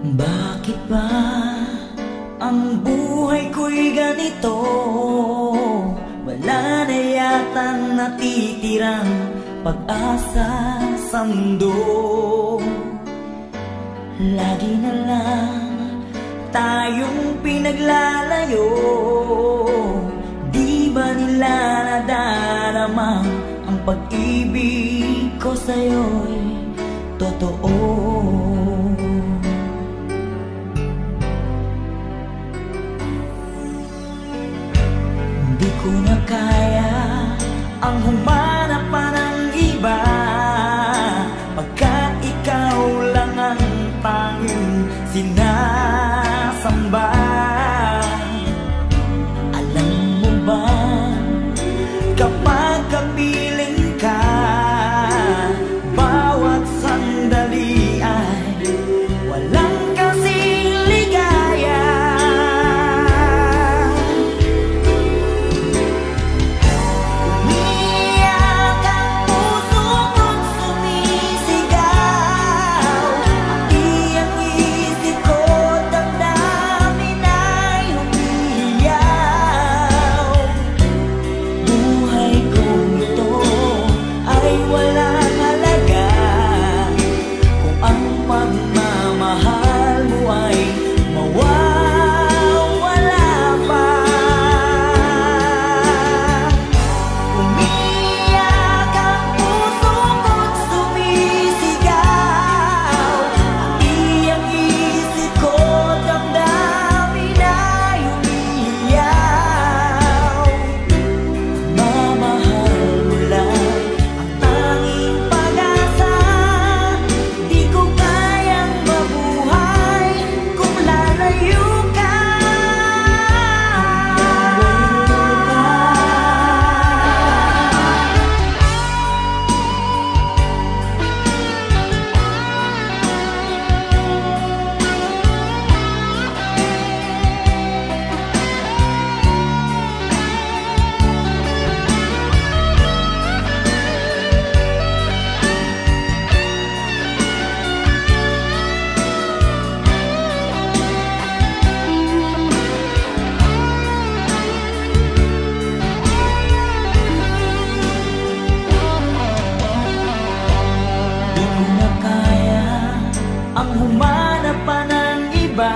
Bakit ba ang buhay ko'y ganito? Wala na yata natitirang pag-asa sa mundo. Lagi na lang tayong pinaglalayo. Di ba nila nadarama ang pag-ibig ko sa'yo'y totoo? Di ko na kaya ang humana pa ng iba, pagkat ikaw lang ang tanging sinasamba. Alam mo ba, kapag kapiling ka, bawat sandali ay walang kasing ligaya. Umiyak ang puso ko't sumisigaw, ang isip ko't damdamin ay humihiyaw. Buhay kong ito ay walang halaga kung ang pagmamahal mo ay mawawala pa. Umiyak ang puso ko't sumisigaw, ang isip ko't damdamin ay humihiyaw. Mamahal mo lang ang tanging pag-asa. Di ko kayang mabuhay kung lalayo ka. Ang humana pa ng iba,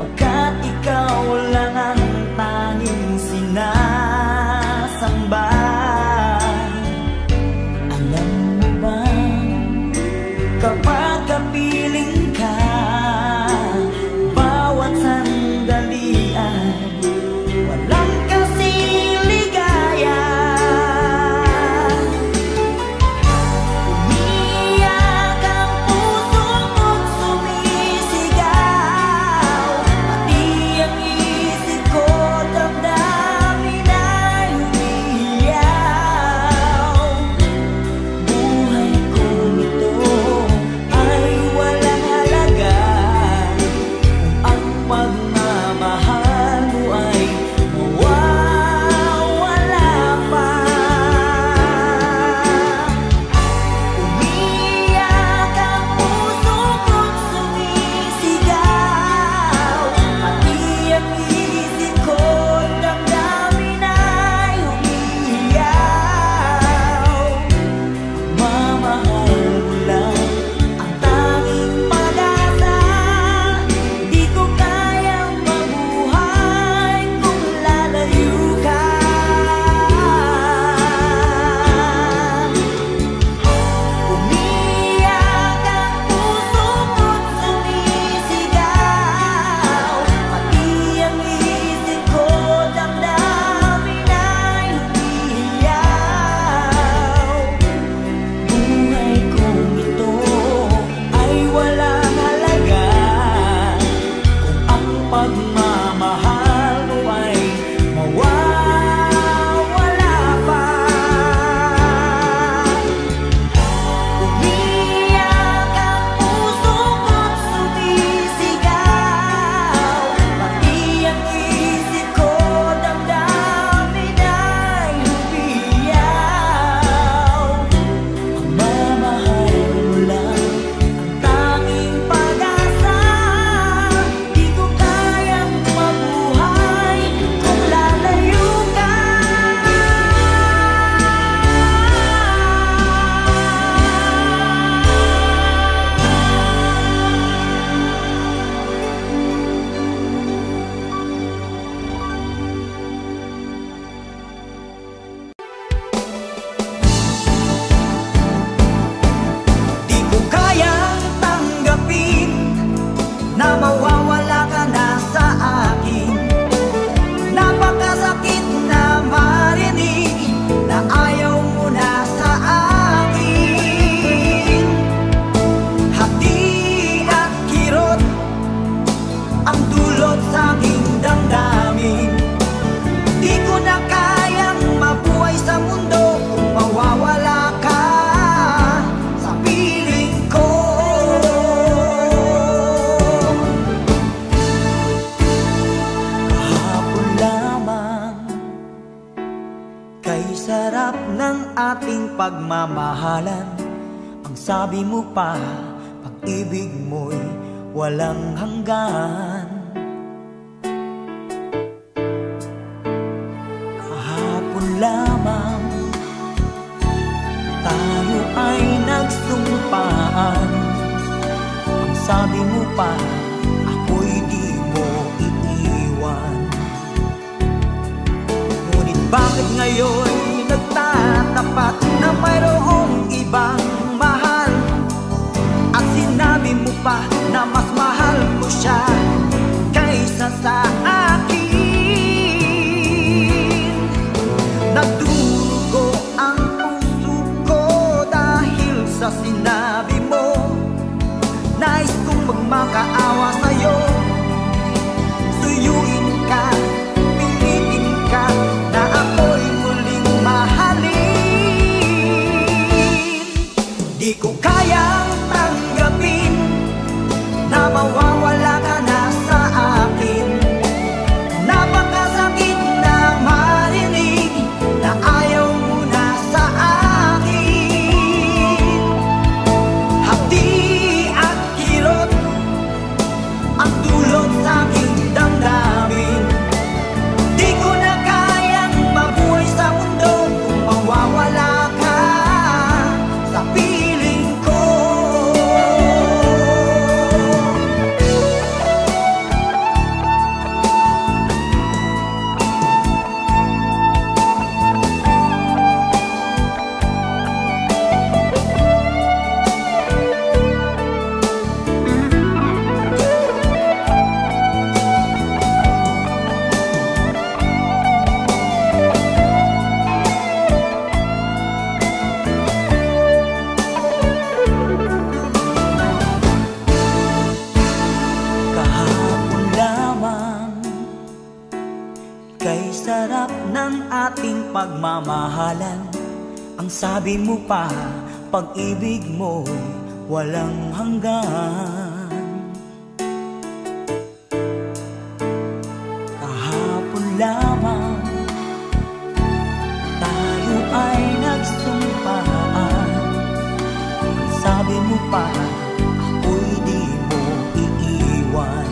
pagkat ikaw lang ang tanging sinasamba. Alam mo ba, kapag kapiling ka, bawat sandali ay walang kasing ligaya. Umiyak ang puso ko't sumisigaw. pagmamahalan. Ang sabi mo pa, pag-ibig mo'y walang hanggan. Kahapon lamang tayo ay nagsumpaan. Ang sabi mo pa, ako'y di mo iiwan. Ngunit bakit ngayon nagtatapat na mayroong ibang mahal? At sinabi mo pa na mas mahal mo siya kaysa sa akin. Nagdurugo ang puso ko dahil sa sinabi mo. Nais kong magmakaawa sa'yo. Suyuin ka, pilitin ka na ako'y muling mahalin. Di ko kayang tanggapin na mawawala ka na sa akin. Napakasakit na marinig na ayaw mo na sa akin. Hapdi at kilot ang tulog sa aking damdamin. Di ko na kayang mabuhay sa mundo kung mawawala ka sa piling ko. Kay sarap ng ating pagmamahalan. Ang sabi mo pa, pag-ibig mo'y walang hanggan. Kahapon lamang tayo ay nagsumpaan. Ang sabi mo pa, ako'y di mo iiwan.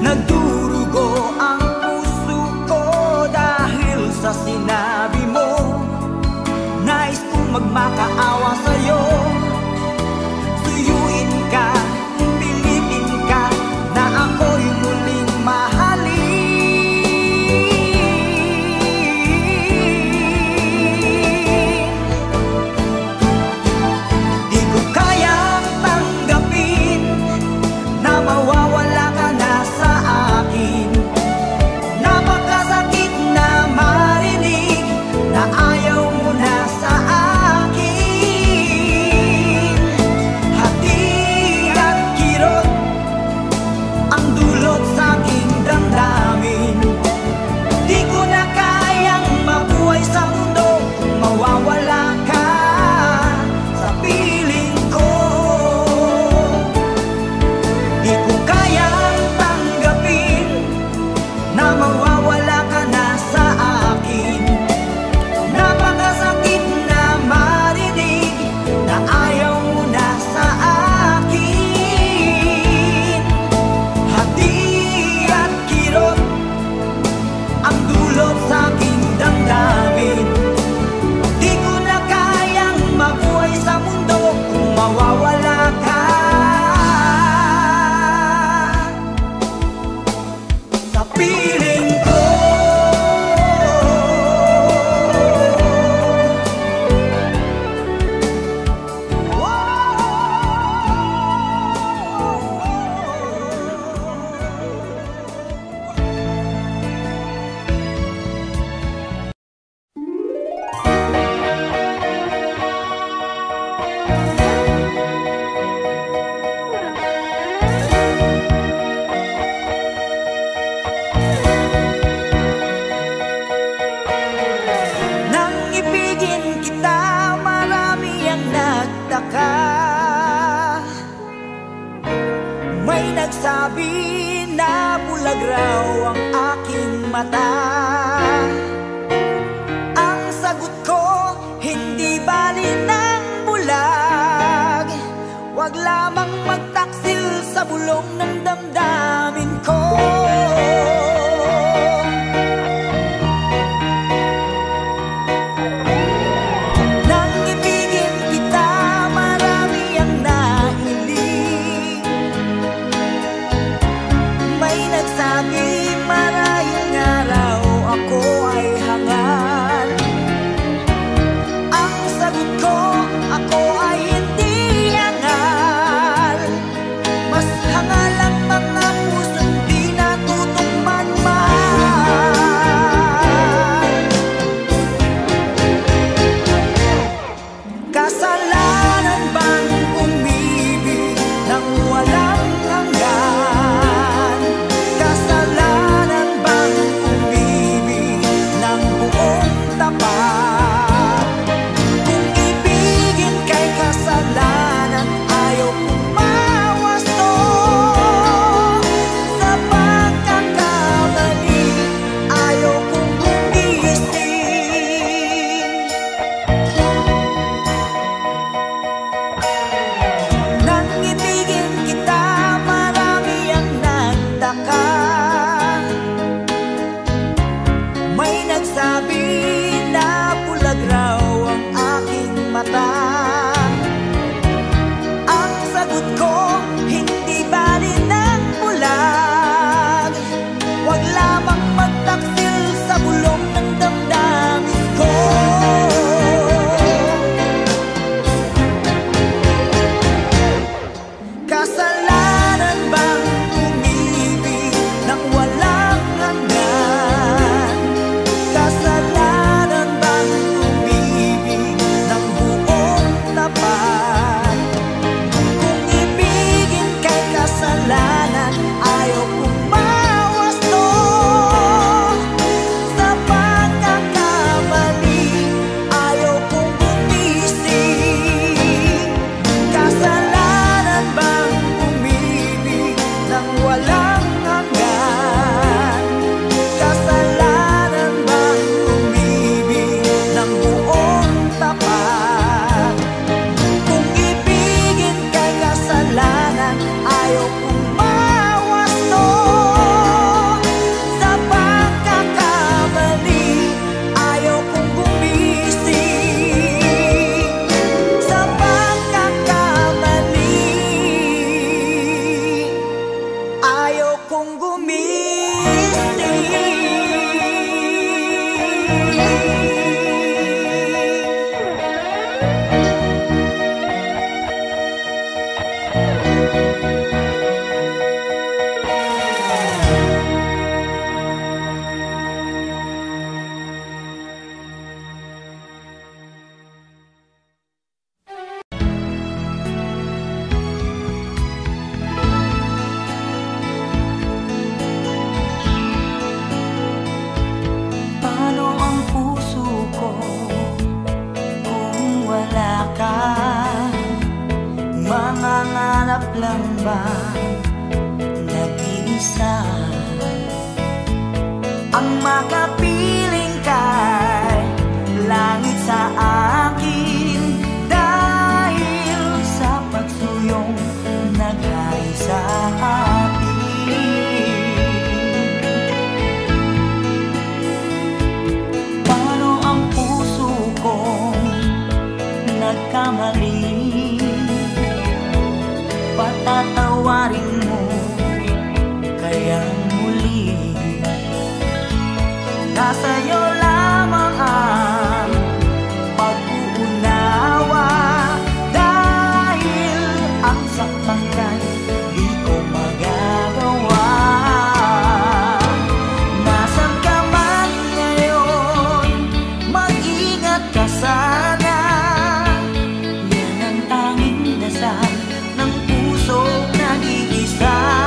Nagdurugo ang puso ko dahil sa sinabi mo. Nais kong magmakaawa sa'yo. Suyuin ka, pilitin ka na ako'y muling mahalin. Di ko kayang tanggapin na mawawala ka na sa akin. Napakasakit na marinig na ayaw mo na sa akin. Hati at kirot ang dulot sa aking damdamin. Di ko na kayang mabuhay sa mundo kung mawawala ka sa piling ko. Di ko kayang tanggapin na mawawala ka na sa akin. Napakasakit na marinig na ayaw mo na sa akin. Hati at kirot ang dulot sa aking damdamin. Di ko na kayang mabuhay sa mundo kung mawawala ka sa piling ko. Nang ibigin kita, marami ang nagtaka. May nagsabi na bulag raw ang aking mata. Ang sagot ko, Huwag lamang magtaksil sa bulong ng damdamin ko. Ng puso nag-iisa.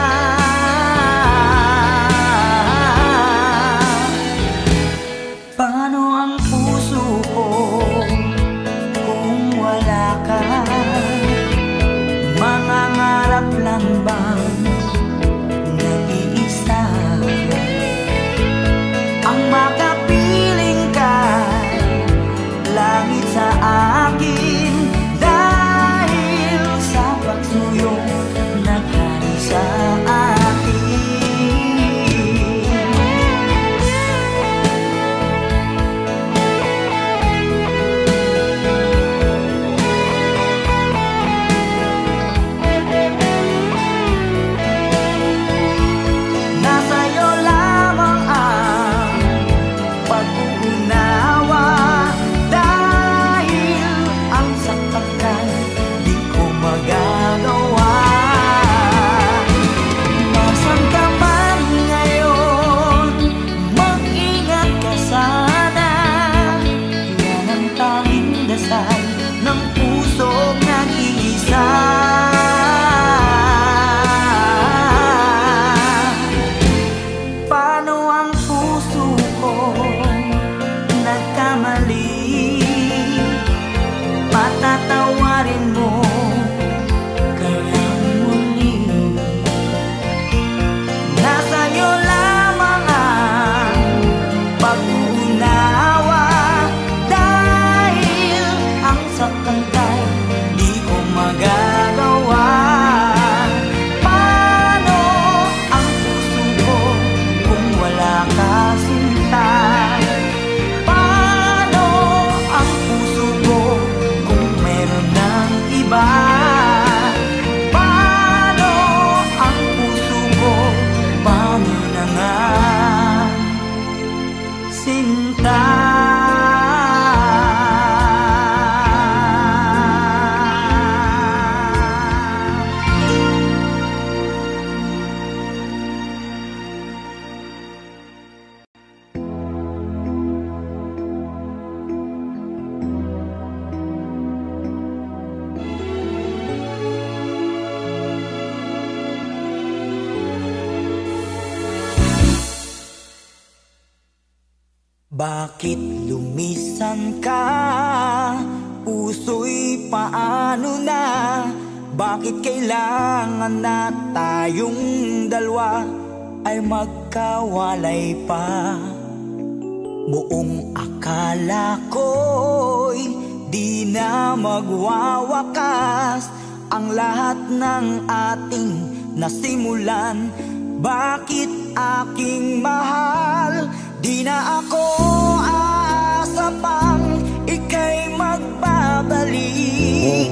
Bakit lumisan ka? Puso'y paano na? Bakit kailangan na tayong dalawa ay magkawalay pa? Buong akala ko'y di na magwawakas ang lahat ng ating nasimulan. Bakit aking mahal? Di na ako aasa pang ika'y magbabalik,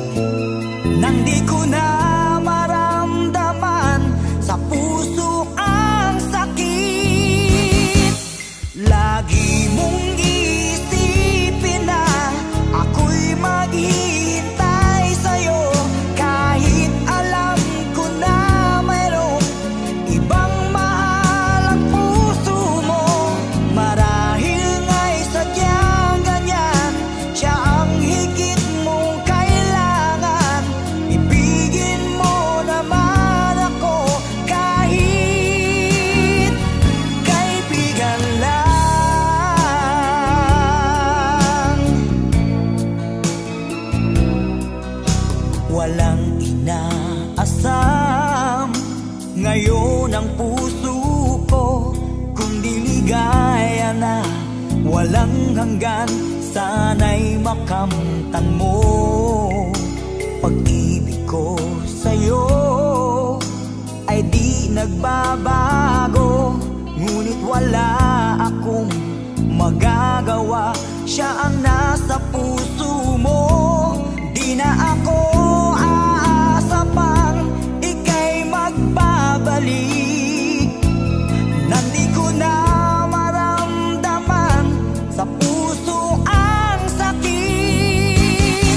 nang di ko na maramdaman sa puso ang sakit. Lagi mong isipin na ako'y maghihintay sa'yo, kahit alam ko na mayroong ibang mahal ang puso mo. Marahil nga'y sadyang ganyan, siya ang higit mong kailangan. Ibigin mo naman ako kahit kaibigan lang. Walang inaasam ngayon ang puso ko, kung diligaya na walang hanggan. Sana'y makamtan mo pag-ibig ko sa'yo ay di nagbabago, ngunit wala akong magagawa. Siya ang nasa puso mo. Di na ako aasa pang ika'y magbabalik, nang di ko na maramdaman sa puso ang sakit.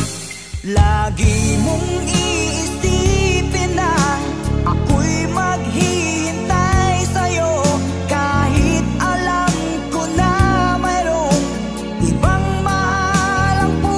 Lagi mong iisipin na ako'y maghihintay sa'yo, kahit alam ko na mayroong ibang mahal ang puso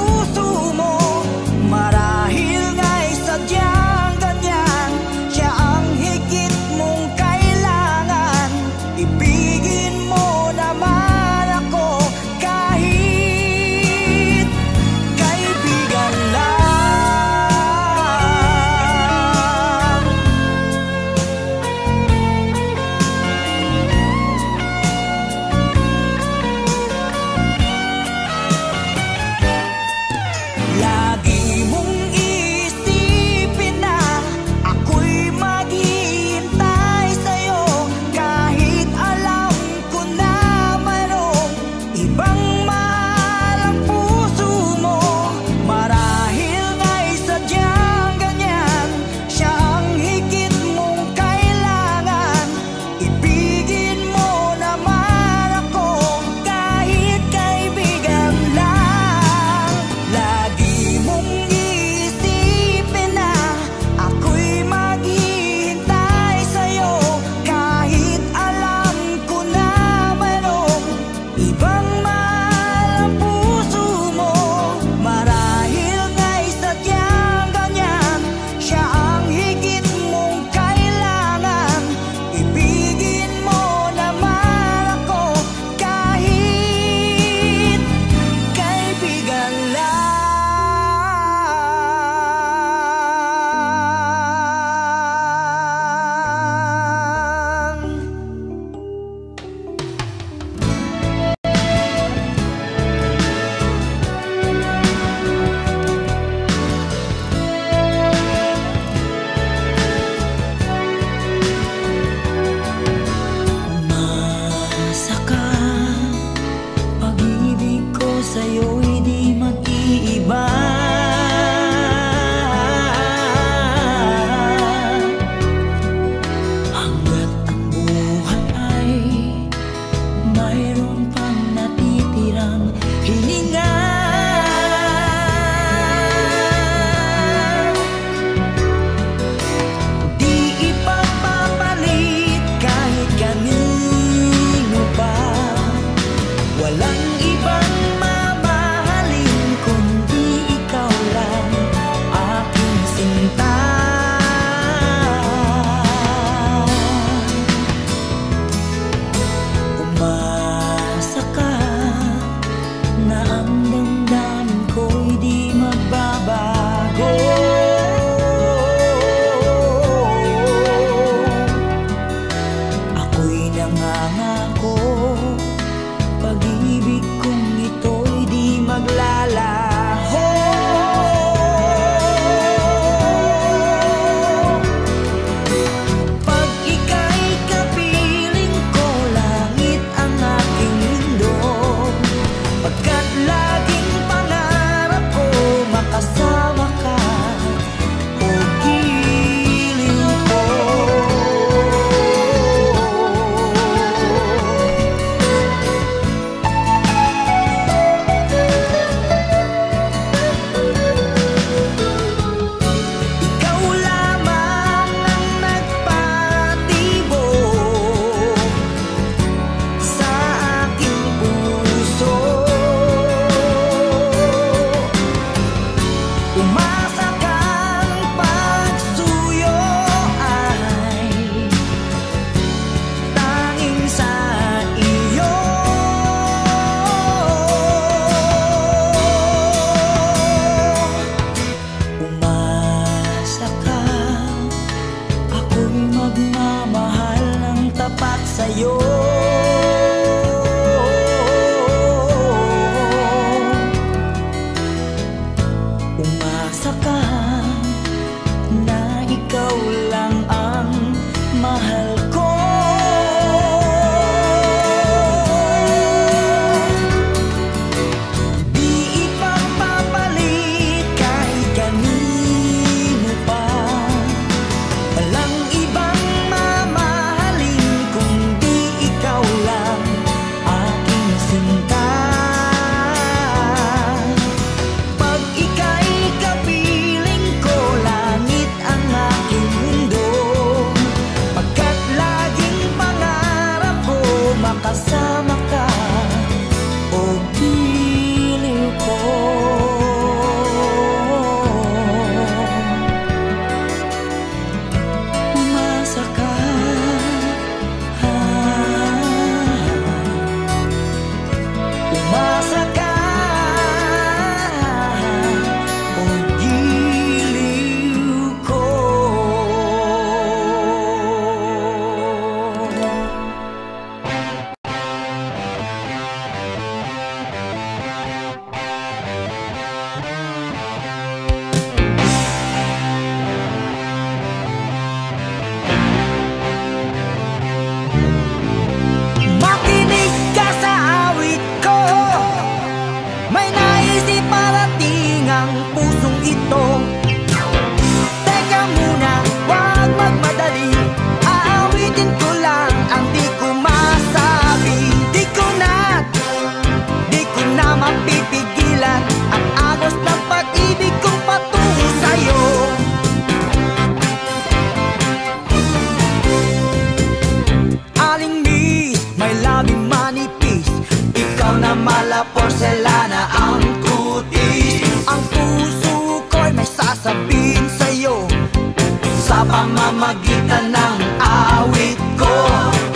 sa pamamagitan ng awit ko.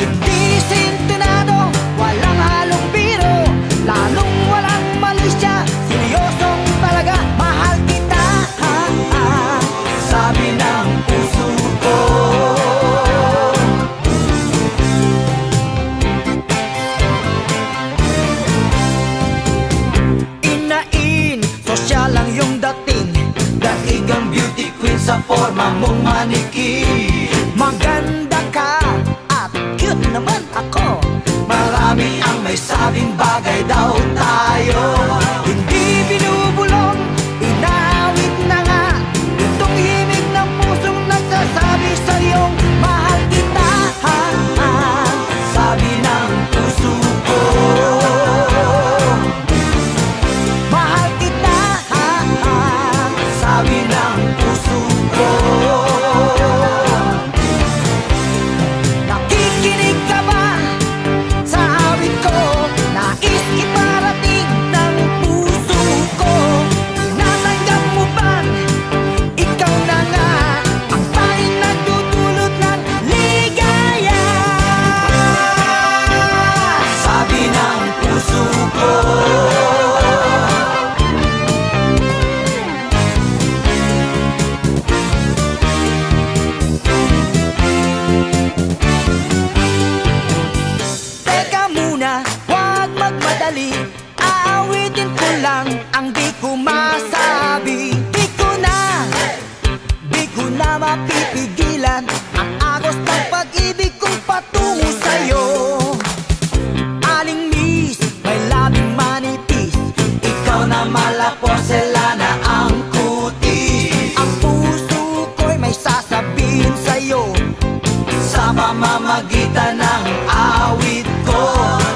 Hindi sintunado, walang halong biro, lalong walang malisya, seryosong talaga, mahal kita, sabi ng puso ko. Inain, sosyal ang iyong dating, daigang beauty queen sa forma mong manikin. Maganda ka at cute naman ako, marami ang may sabing bagay daw tayo. Hindi binubulong, inawit na nga itong himig ng pusong nagsasabi sa iyong mahal kita, sabi ng puso ko. Mahal kita, sabi ng puso ko. Nakikinig ka ba sa awit ko? Nais iparating ng puso ko. Natanggap mo ba? Ikaw na nga ang tanging nagdudulot ng ligaya, sabi ng puso ko. Teka muna, huwag magmadali, aawitin ko lang ang di ko masabi. Di ko na mapipigilan ang agos ng pag-ibig kong patungo sa'yo. Aling miss, may labing manipis, ikaw na mala porselana ang kutis. Ang puso ko'y may sasabihin sa'yo sa pamamagitan ng awit ko.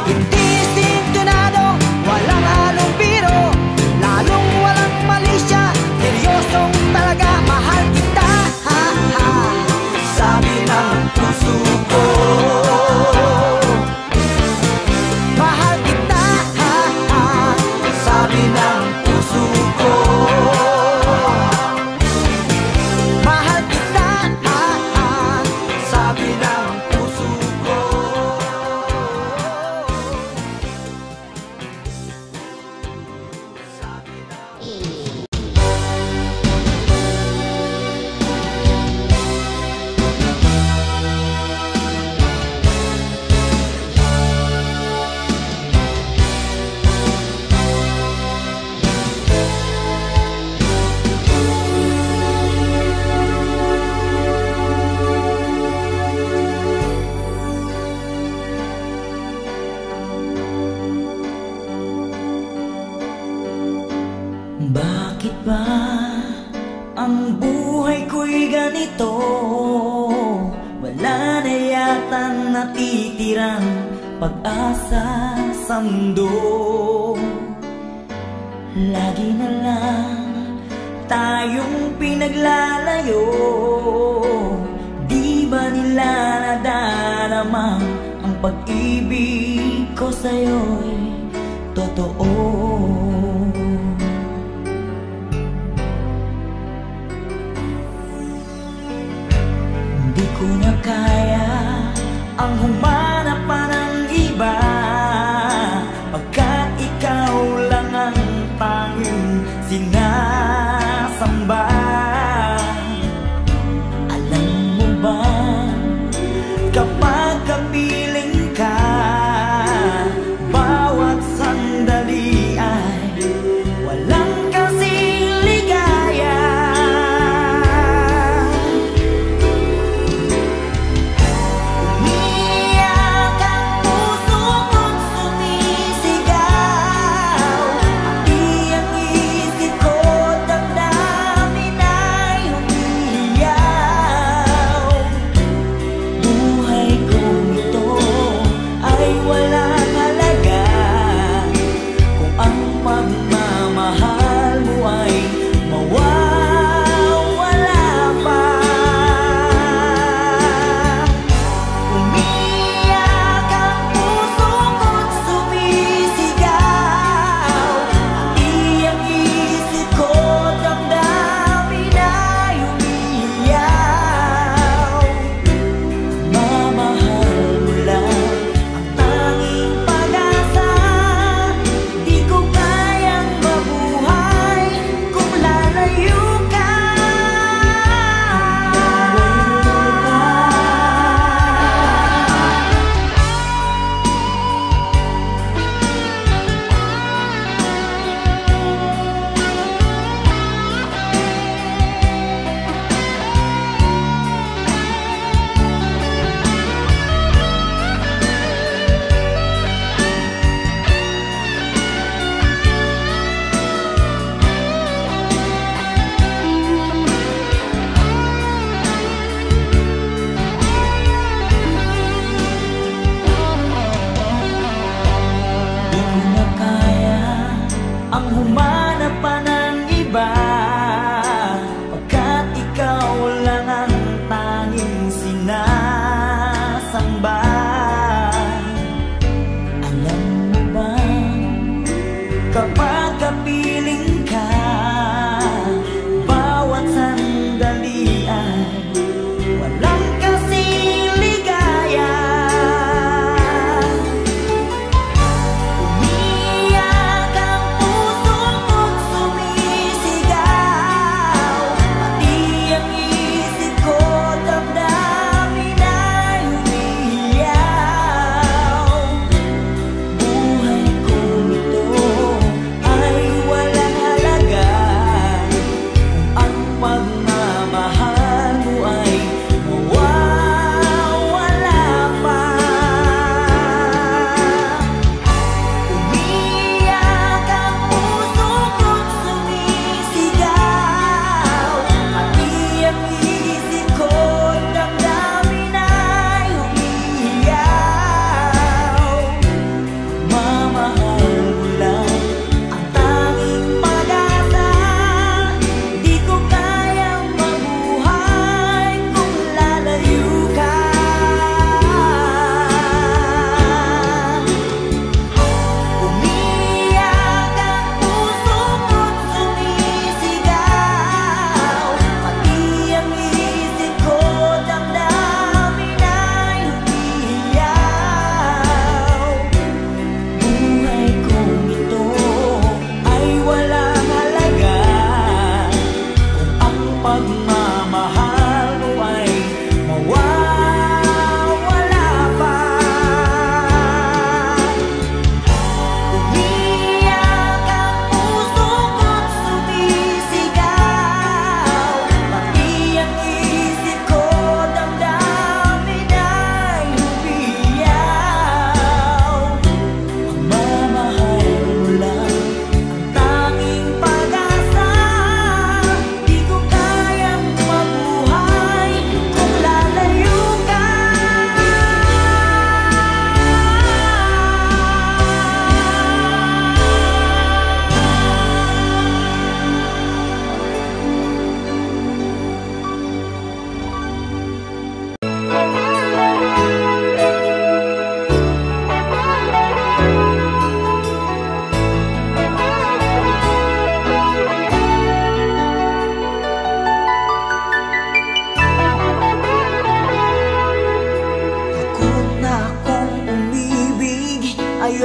Hindi sintunado, walang halong biro, lalong walang malisya, seryosong talaga, mahal kita, sabi ng puso ko. Mahal kita, sabi ng puso ko. Mahal kita, sabi ng puso ko. Bakit ba ang buhay ko'y ganito? Wala na yata natitirang pag-asa sa mundo. Lagi na lang tayong pinaglalayo. Di ba nila nadarama ang pag-ibig ko sa'yo'y totoo? Di ko na kaya ang humanap pa ng iba, pagkat ikaw lang ang tanging sinasamba. Alam mo ba, kapag kapiling ka, bawat sandali ay walang kasing ligaya. Yeah.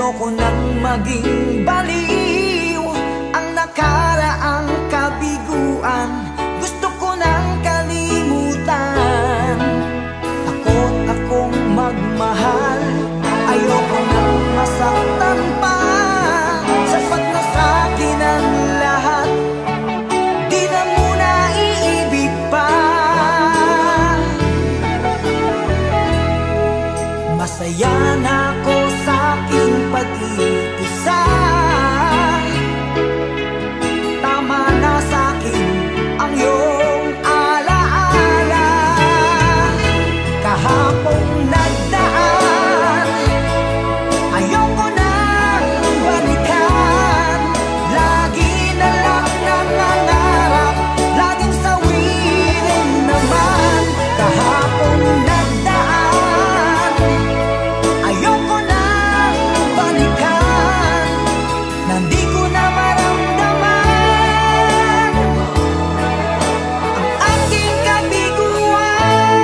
mo ko nang maging baliw ang nakaraang kabiguan. Gusto ko nang kalimutan. Takot akong magmahal, ayoko nang masaktan pa. Sapat na sa'kin ang lahat, di na muna iibig pa. Masaya na ako sa'king pag-iisa. Tama na sa'kin ang iyong alaala. Kahapon nagdaan, ayoko nang balikan. Lagi na lang nangangarap, laging sawirin naman. Kahapon nagdaan, ayoko nang balikan. Na di ko na maramdaman ang aking kabiguan.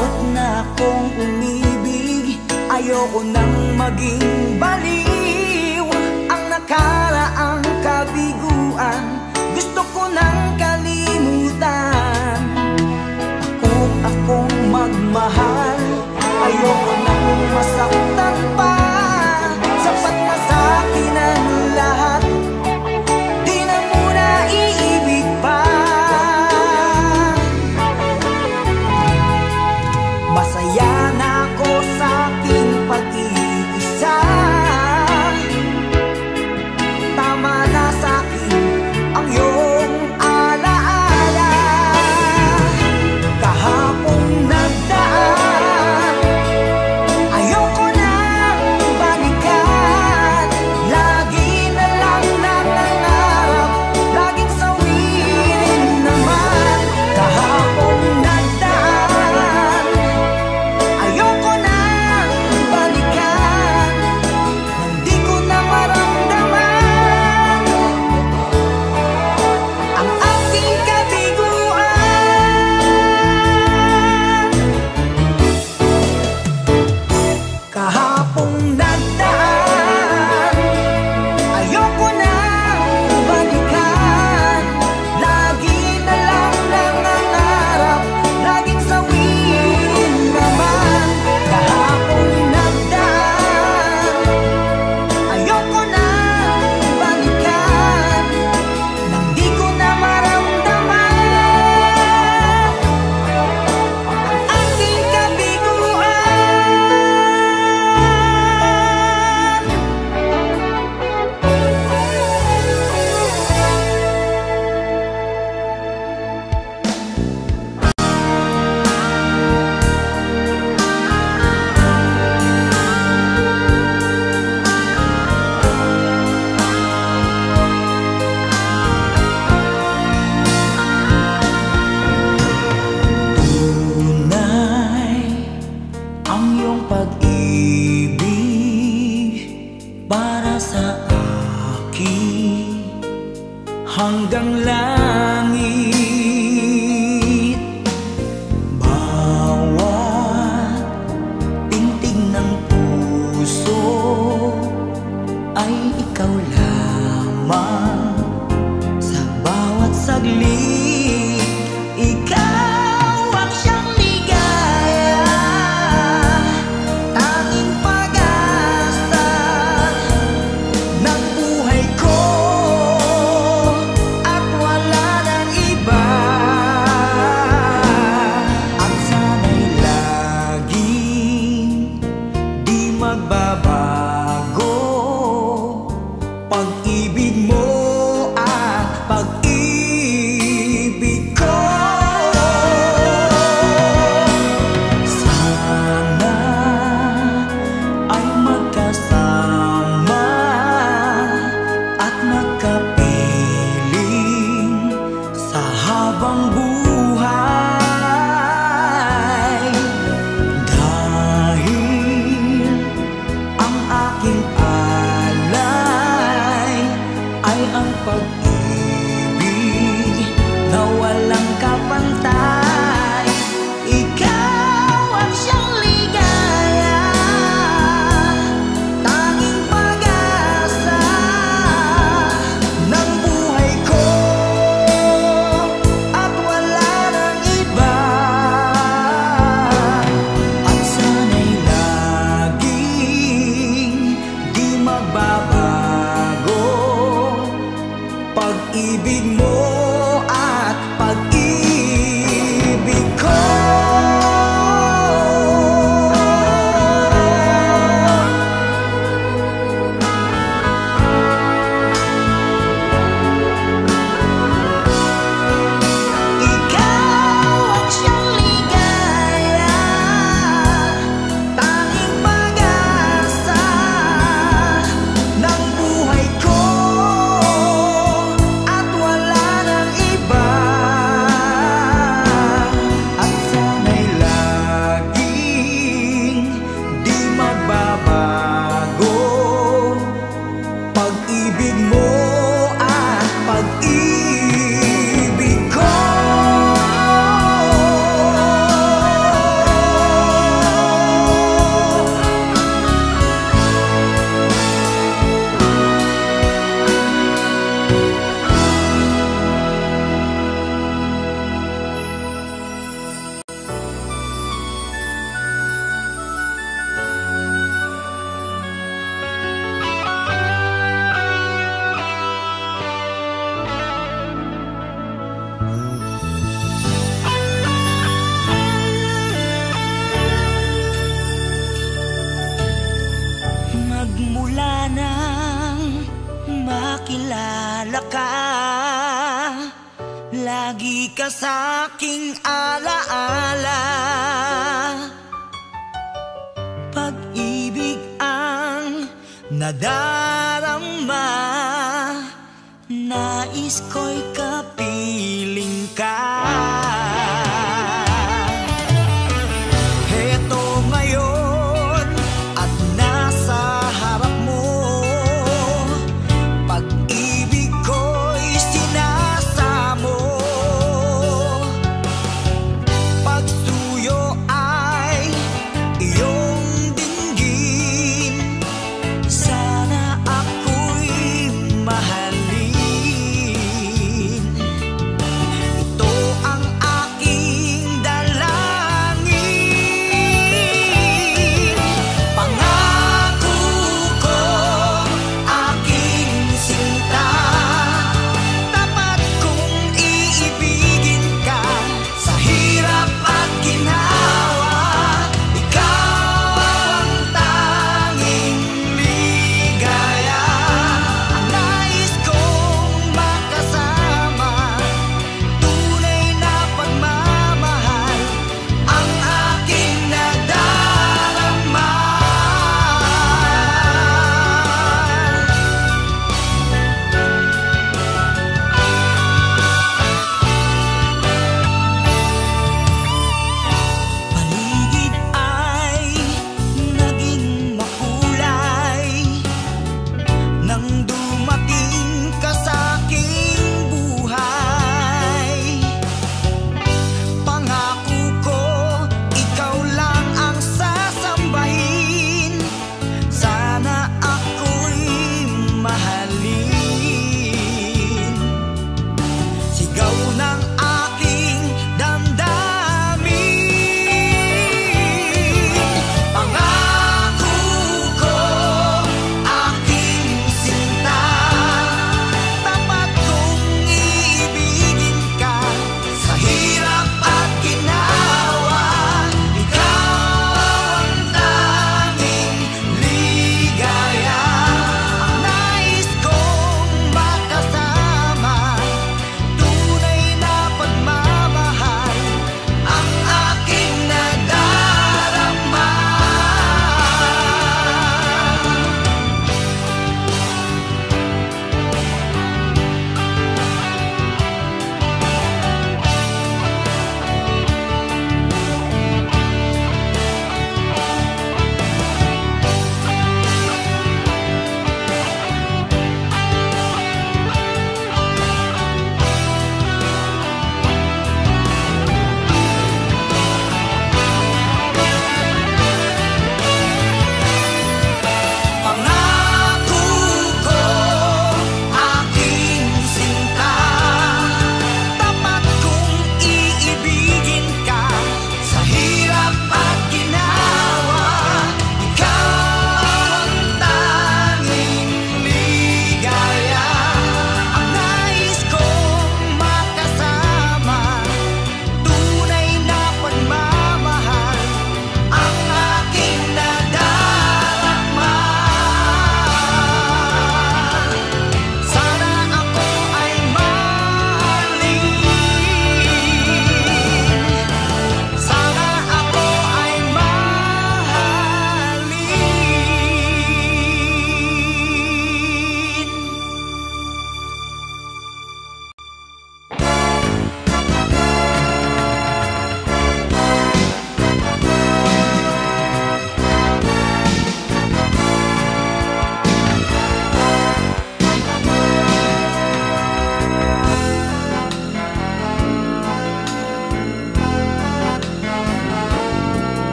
Takot na akong umibig, ayoko nang maging baliw ang nakaraang kabiguan. Gusto ko nang kalimutan. Takot akong magmahal, ayoko nang masaktan pa. Sapat na sa'kin ang lahat, di na muna iibig pa. Masaya na ako sa'king pag-iisa. Tama na sa'kin ang iyong alaala. Kahapon nagdaan, ayoko nang balikan. Lagi na lang nangangarap, laging sawirin naman. Kahapon nagdaan, ayoko nang balikan. Hindi ko na maramdaman ang aking kabiguan. Kahapon nagdaan, ayoko nang balikan. Lagi na lang nangangarap, laging sawirin naman. Kahapon nagdaan, ayoko nang balikan. Nang di ko na maramdaman ang aking kabiguan. Tunay ang iyong pag-ibig para sa akin, hanggang langit. Bawat pintig ng puso ay ikaw lamang. Sa bawat saglit, ikaw ang siyang ligaya. Tanging pag-asa ng buhay ko, at wala ng iba. At sana'y laging di magbabago pag-ibig mo at pag-ibig ko. kapiling sa habang buhay, dahil ang aking alay ay ang pag-ibig na walang kapantay. Pag-ibig mo at pag-ibig ko. Ikaw ang siyang ligaya, tanging pag-asa ng buhay ko. Pag-ibig mo at pag-ibig ko. Magmula nang makilala ka, lagi ka sa'king alaala. Pag-ibig ang nadarama, nais ko'y kapiling ka.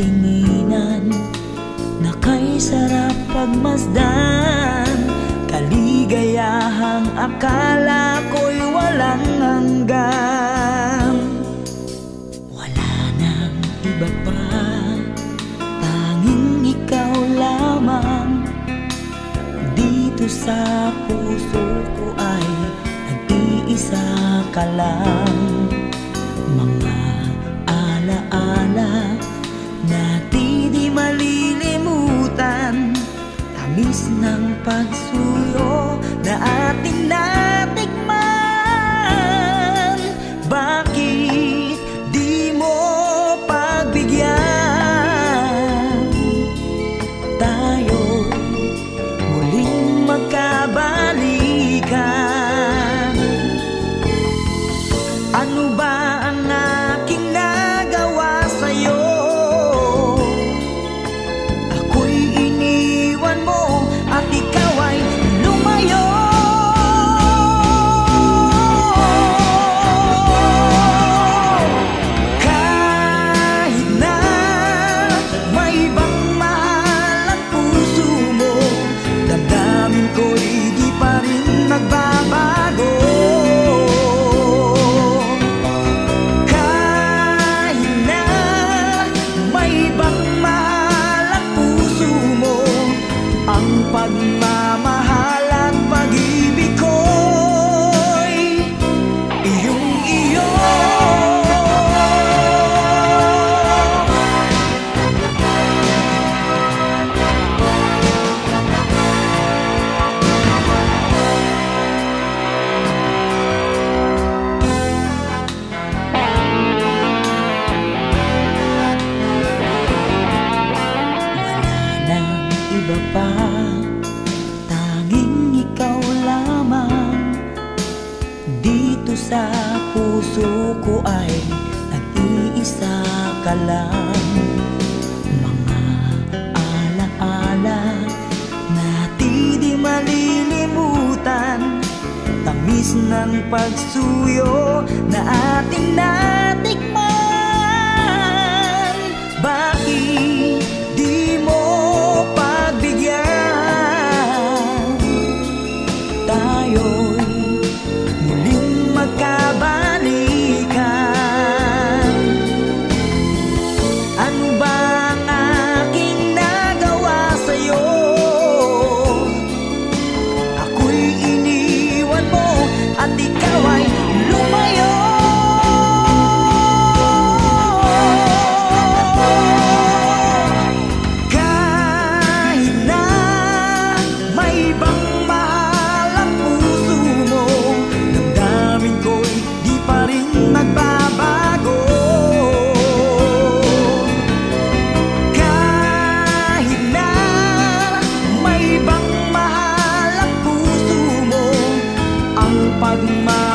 tinginan na kay sarap pagmasdan. Kaligayahang akala ko'y walang hanggan. Wala nang iba pa, tanging ikaw lamang. Dito sa puso ko ay nag-iisa ka lang. Mga alaala na di malilimutan, tamis ng pagsuyo na ating natikman. Bakit di mo pagbigyan tayo muling magkabalikan? Ano ba ang aking nagawa sa'yo? Pagmamahal at pag-ibig ko'y iyong iyo. Wala nang iba pa, sa puso ko ay nag-iisa ka lang. Mga alaala na di malilimutan, tamis ng pagsuyo na ating natikman. Bakit di mo pagbigyan tayo? Pagmamahal